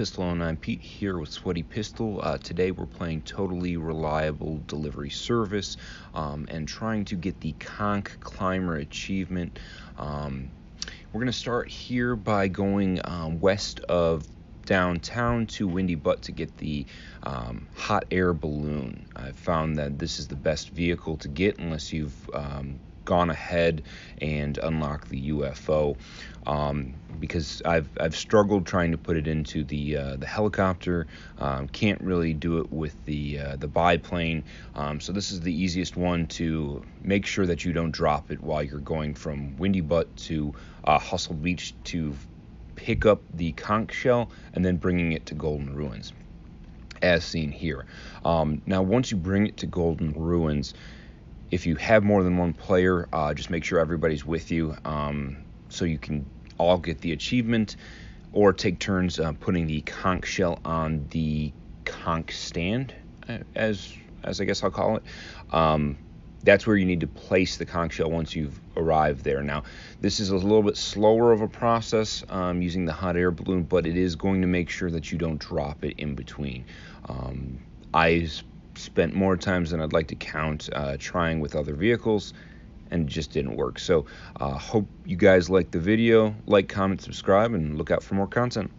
Pistol09 Pete here with Sweaty Pistol. Today we're playing Totally Reliable Delivery Service and trying to get the Conch Climber achievement. We're going to start here by going west of downtown to Windy Butt to get the hot air balloon. I've found that this is the best vehicle to get unless you've gone ahead and unlock the UFO, because I've struggled trying to put it into the helicopter. Can't really do it with the biplane, so this is the easiest one to make sure that you don't drop it while you're going from Windy Butt to Hustle Beach to pick up the conch shell and then bringing it to Golden Ruins, as seen here. Now once you bring it to Golden Ruins, if you have more than one player, just make sure everybody's with you, so you can all get the achievement or take turns putting the conch shell on the conch stand, as I guess I'll call it. That's where you need to place the conch shell once you've arrived there. Now, this is a little bit slower of a process using the hot air balloon, but it is going to make sure that you don't drop it in between. I spent more times than I'd like to count trying with other vehicles, and it just didn't work. So hope you guys liked the video. Like, comment, subscribe, and look out for more content.